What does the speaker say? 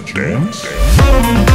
wanna dance?